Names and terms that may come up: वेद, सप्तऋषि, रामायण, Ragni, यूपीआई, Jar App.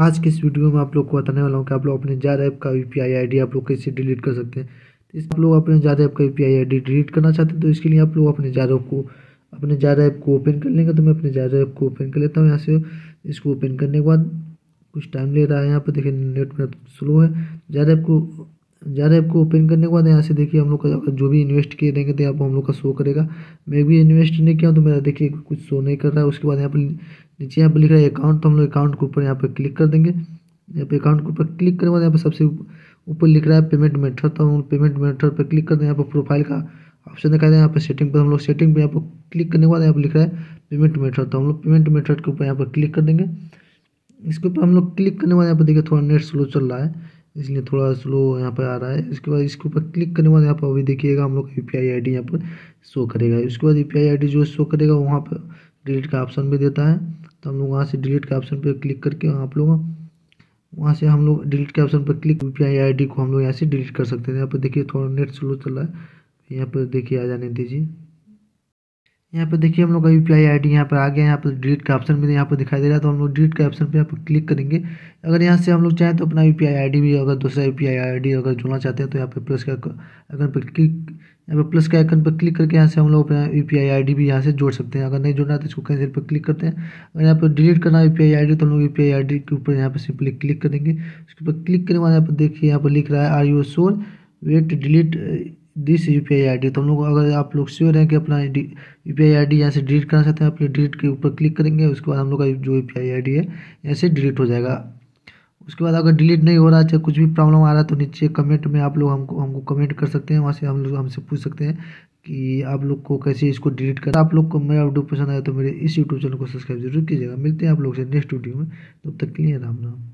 आज के इस वीडियो में आप लोग को बताने वाला हूँ कि आप लोग अपने जार ऐप का यूपीआई आईडी आप लोग कैसे डिलीट कर सकते हैं। तो इस आप लोग अपने जार ऐप का यूपीआई आईडी डिलीट करना चाहते हैं तो इसके लिए आप लोग अपने जार ऐप को ओपन कर लेंगे। तो मैं अपने जार ऐप को ओपन कर लेता हूँ। यहाँ से इसको ओपन करने के बाद कुछ टाइम ले रहा है, यहाँ पर देखिए नेट में स्लो है। जार ऐप को ओपन करने के बाद यहाँ से देखिए हम लोग का जो भी इन्वेस्ट किए रहेंगे तो यहाँ पर हम लोग का शो करेगा। मैं भी इन्वेस्ट नहीं किया तो मेरा देखिए कुछ शो नहीं कर रहा है। उसके बाद यहाँ पर नीचे यहाँ पर लिख रहा है अकाउंट, तो हम लोग अकाउंट के ऊपर यहाँ पर क्लिक कर देंगे। यहाँ पर अकाउंट के ऊपर क्लिक करने के बाद यहाँ पर सबसे ऊपर लिख रहा है पेमेंट मेथड, तो हम लोग पेमेंट मेथड पर क्लिक कर दें। यहाँ पर प्रोफाइल का ऑप्शन दिखाई दे, यहाँ पर सेटिंग पर हम लोग सेटिंग पर यहाँ पर क्लिक करने के बाद यहाँ पर लिख रहा है पेमेंट मेथड, तो हम लोग पेमेंट मेथड के ऊपर यहाँ पर क्लिक कर देंगे। इसके ऊपर हम लोग क्लिक करने के बाद यहाँ पर देखिए थोड़ा नेट स्लो चल रहा है, इसलिए थोड़ा स्लो यहाँ पर आ रहा है। इसके बाद इसके ऊपर क्लिक करने के बाद यहाँ पर अभी देखिएगा हम लोग यूपीआई आईडी यहाँ पर शो करेगा। इसके बाद यूपीआई आईडी जो शो करेगा वहाँ पर डिलीट का ऑप्शन भी देता है, तो हम लोग वहाँ से डिलीट का ऑप्शन पर क्लिक करके आप लोग वहाँ से हम लोग डिलीट के ऑप्शन पर क्लिक यूपीआई आईडी को हम लोग यहाँ से डिलीट कर सकते हैं। यहाँ पर देखिए थोड़ा नेट स्लो चल रहा है, यहाँ पर देखिए आ जाने दीजिए। यहाँ पर देखिए हम लोग का यूपीआई आईडी यहाँ पर आ गया। यहाँ पर डिलीट का ऑप्शन भी यहाँ पर दिखाई दे रहा है, तो हम लोग डिलीट का ऑप्शन पे यहाँ पर क्लिक करेंगे। अगर यहाँ से हम लोग चाहें तो अपना यूपीआई आईडी भी अगर दूसरा यूपीआई आईडी अगर जोड़ना चाहते हैं तो यहाँ पर प्लस का आइकन पर क्लिक, यहाँ पर प्लस के आइकन पर क्लिक करके यहाँ से हम लोग अपना यूपीआई आईडी भी यहाँ से जोड़ सकते हैं। अगर नहीं जोड़ना है तो इसको कैंसिल पर क्लिक करते हैं। अगर यहाँ पर डिलीट करना यूपीआई आईडी तो हम लोग यूपीआई आईडी के ऊपर यहाँ पर सिंपली क्लिक करेंगे। उसके ऊपर क्लिक करने के बाद यहाँ पर देखिए यहाँ पर लिख रहा है are you sure wait delete this यूपीआई ID, तो हम लोग अगर आप लोग श्योर हैं कि अपना यूपीआई आईडी यहाँ से डिलीट करना चाहते हैं आप लोग डिलीट के ऊपर क्लिक करेंगे। उसके बाद हम लोग का जो यूपीआई आईडी है यहाँ से डिलीट हो जाएगा। उसके बाद अगर डिलीट नहीं हो रहा है, चाहे कुछ भी प्रॉब्लम आ रहा है तो नीचे कमेंट में आप लोग हमको कमेंट कर सकते हैं। वहाँ से हम लोग हमसे पूछ सकते हैं कि आप लोग को कैसे इसको डिलीट करना। आप लोग को मेरा वीडियो पसंद आया तो मेरे इस यूट्यूब चैनल को सब्सक्राइब जरूर कीजिएगा। मिलते हैं आप लोग से नेक्स्ट वीडियो में, तब तक के लिए राम राम।